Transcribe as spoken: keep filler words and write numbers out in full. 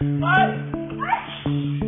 What?